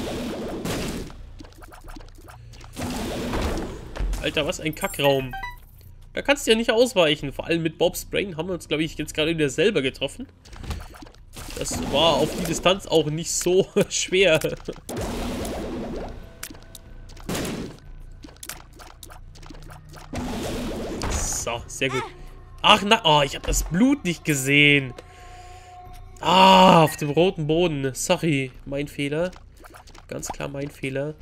Alter, was ein Kackraum. Da kannst du ja nicht ausweichen. Vor allem mit Bob's Brain haben wir uns, glaube ich, jetzt gerade wieder selber getroffen. Das war auf die Distanz auch nicht so schwer. So, sehr gut. Ach, na, oh, ich habe das Blut nicht gesehen. Ah, auf dem roten Boden. Sorry, mein Fehler. Ganz klar mein Fehler.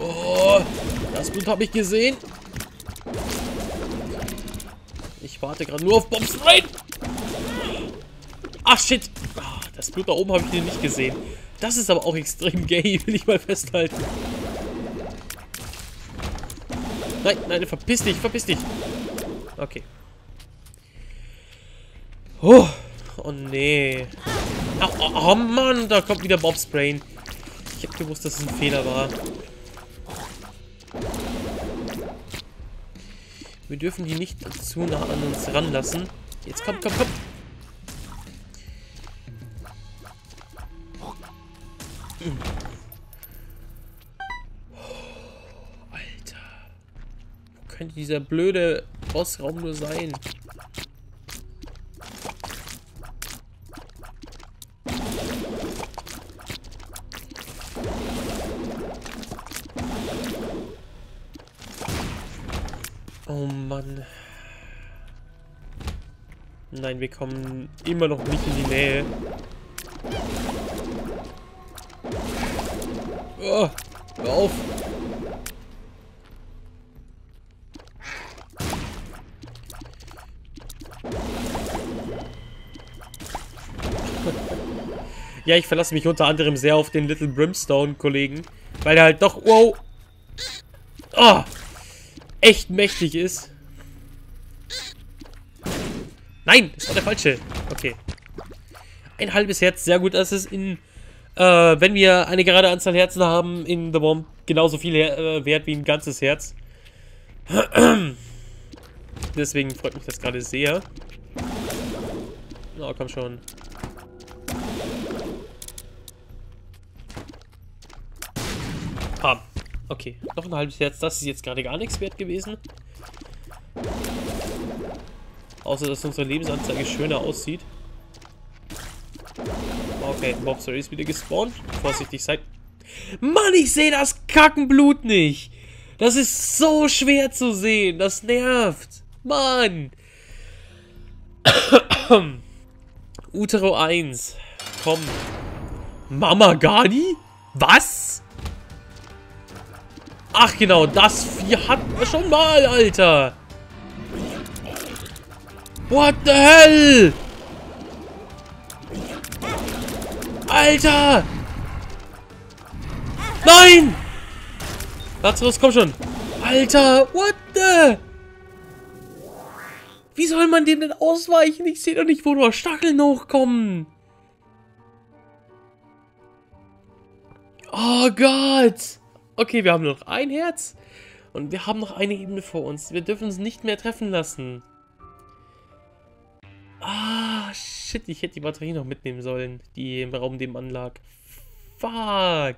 Oh, das Blut habe ich gesehen. Ich warte gerade nur auf Bob's Brain. Ach, shit. Das Blut da oben habe ich hier nicht gesehen. Das ist aber auch extrem gay, will ich mal festhalten. Nein, nein, verpiss dich, verpiss dich. Okay. Oh, oh nee. Oh, oh, oh Mann, da kommt wieder Bob's Brain. Ich habe gewusst, dass es ein Fehler war. Wir dürfen die nicht zu nah an uns ranlassen. Jetzt komm, komm, komm. Oh, Alter. Wo könnte dieser blöde Bossraum nur sein? Oh Mann. Nein, wir kommen immer noch nicht in die Nähe. Oh, hör auf. Ja, ich verlasse mich unter anderem sehr auf den Little Brimstone-Kollegen, weil er halt doch... Wow. Oh. Echt mächtig ist. Nein, das war der falsche. Okay. Ein halbes Herz, sehr gut. Das ist in, wenn wir eine gerade Anzahl Herzen haben, in The Bomb genauso viel wert wie ein ganzes Herz. Deswegen freut mich das gerade sehr. Oh, komm schon. Bam. Okay, noch ein halbes Herz. Das ist jetzt gerade gar nichts wert gewesen. Außer, dass unsere Lebensanzeige schöner aussieht. Okay, Bobster ist wieder gespawnt. Vorsichtig seid. Mann, ich sehe das Kackenblut nicht. Das ist so schwer zu sehen. Das nervt. Mann. Utero 1. Komm. Mama Gadi? Was? Ach genau, das Vieh hatten wir schon mal, Alter. What the hell? Alter! Nein! Lazarus, komm schon! Alter, what the? Wie soll man dem denn ausweichen? Ich sehe doch nicht, wo nur Stacheln hochkommen. Oh Gott! Okay, wir haben nur noch ein Herz. Und wir haben noch eine Ebene vor uns. Wir dürfen uns nicht mehr treffen lassen. Ah, shit, ich hätte die Batterie noch mitnehmen sollen, die im Raum nebenan lag. Fuck.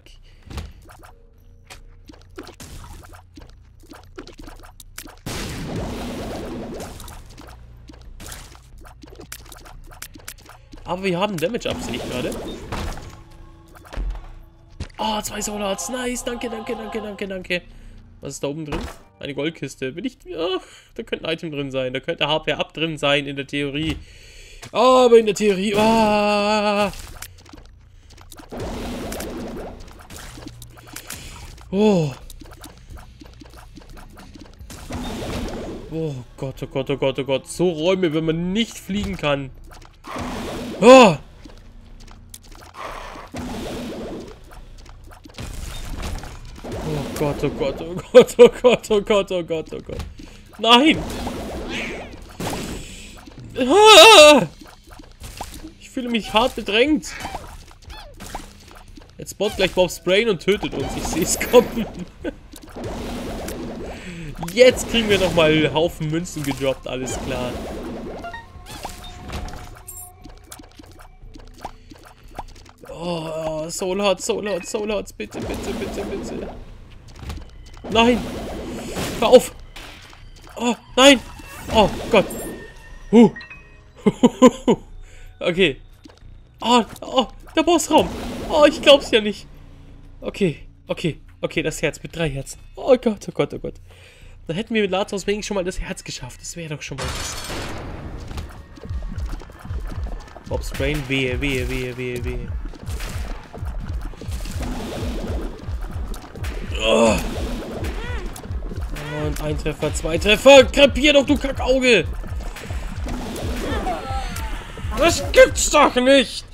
Aber wir haben Damage-Ups, sehe ich gerade. Oh, 2 Solarts, nice, danke. Was ist da oben drin? Eine Goldkiste. Bin ich... Ach, da könnte ein Item drin sein. Da könnte HP ab drin sein in der Theorie. Aber in der Theorie... Ah. Oh. Oh Gott, oh Gott, oh Gott, oh Gott. So Räume, wenn man nicht fliegen kann. Oh. Oh Gott, oh Gott, oh Gott, oh Gott, oh Gott, oh Gott, oh Gott. Nein! Ah! Ich fühle mich hart bedrängt. Jetzt spawnt gleich Bob's Brain und tötet uns. Ich sehe es kommen. Jetzt kriegen wir nochmal einen Haufen Münzen gedroppt, alles klar. Oh, Soul Hearts, bitte. Nein! Hör auf! Oh, nein! Oh Gott! Okay. Oh, der Bossraum! Oh, ich glaub's ja nicht. Okay, das Herz mit 3 Herzen. Oh Gott. Dann hätten wir mit Lazarus wenigstens schon mal das Herz geschafft. Das wäre doch schon mal was. Bob's Brain, wehe. Oh. Und 1 Treffer, 2 Treffer. Krepier doch, du Kackauge. Das gibt's doch nicht.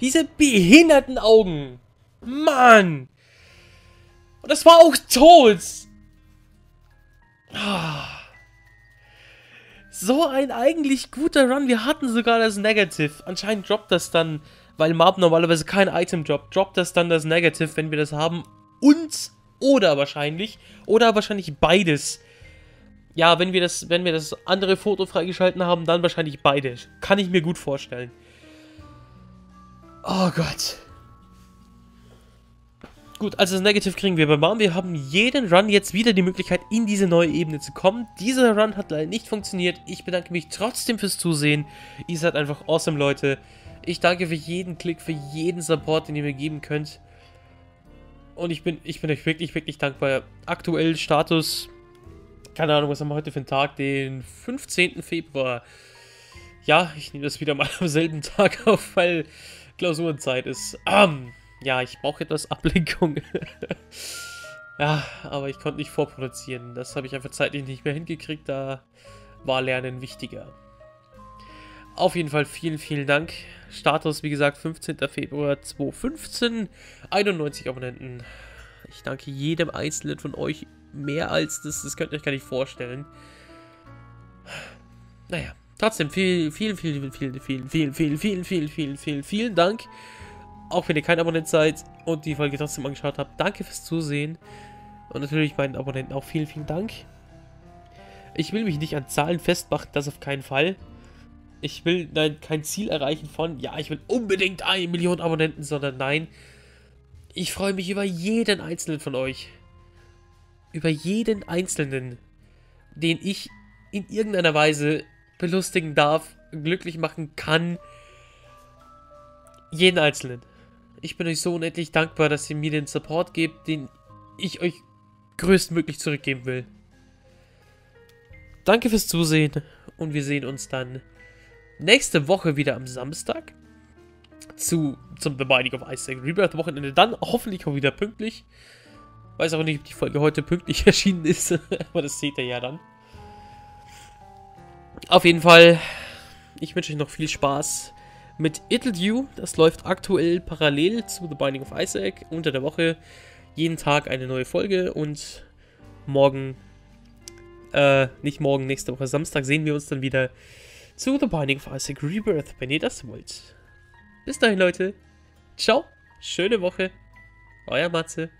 Diese behinderten Augen. Mann. Und das war auch tot. So ein eigentlich guter Run. Wir hatten sogar das Negative. Anscheinend droppt das dann, weil Marb normalerweise kein Item droppt das dann das Negative, wenn wir das haben. Und... Oder wahrscheinlich beides. Ja, wenn wir das andere Foto freigeschalten haben, dann wahrscheinlich beides. Kann ich mir gut vorstellen. Oh Gott. Gut, also das Negative kriegen wir bei Mom. Wir haben jeden Run jetzt wieder die Möglichkeit, in diese neue Ebene zu kommen. Dieser Run hat leider nicht funktioniert. Ich bedanke mich trotzdem fürs Zusehen. Ihr seid einfach awesome, Leute. Ich danke für jeden Klick, für jeden Support, den ihr mir geben könnt. Und ich bin euch wirklich dankbar. Aktuell Status, keine Ahnung, was haben wir heute für einen Tag? Den 15. Februar. Ja, ich nehme das wieder mal am selben Tag auf, weil Klausurenzeit ist. Ja, ich brauche etwas Ablenkung. Ja, aber ich konnte nicht vorproduzieren. Das habe ich einfach zeitlich nicht mehr hingekriegt. Da war Lernen wichtiger. Auf jeden Fall vielen Dank. Status, wie gesagt, 15. Februar 2015, 91 Abonnenten. Ich danke jedem Einzelnen von euch mehr als das. Das könnt ihr euch gar nicht vorstellen. Naja, trotzdem vielen Dank. Auch wenn ihr kein Abonnent seid und die Folge trotzdem angeschaut habt. Danke fürs Zusehen. Und natürlich meinen Abonnenten auch vielen Dank. Ich will mich nicht an Zahlen festmachen, das auf keinen Fall. Ich will kein Ziel erreichen von, ja, ich will unbedingt 1 Million Abonnenten, sondern nein. Ich freue mich über jeden Einzelnen von euch. Über jeden Einzelnen, den ich in irgendeiner Weise belustigen darf, glücklich machen kann. Jeden Einzelnen. Ich bin euch so unendlich dankbar, dass ihr mir den Support gebt, den ich euch größtmöglich zurückgeben will. Danke fürs Zusehen und wir sehen uns dann nächste Woche wieder am Samstag zum The Binding of Isaac Rebirth Wochenende. Dann hoffentlich auch wieder pünktlich. Weiß auch nicht, ob die Folge heute pünktlich erschienen ist, aber das seht ihr ja dann. Auf jeden Fall, ich wünsche euch noch viel Spaß mit Ittledew. Das läuft aktuell parallel zu The Binding of Isaac unter der Woche. Jeden Tag eine neue Folge und nächste Woche Samstag sehen wir uns dann wieder zu The Binding of Isaac Rebirth, wenn ihr das wollt. Bis dahin, Leute. Ciao. Schöne Woche. Euer Matze.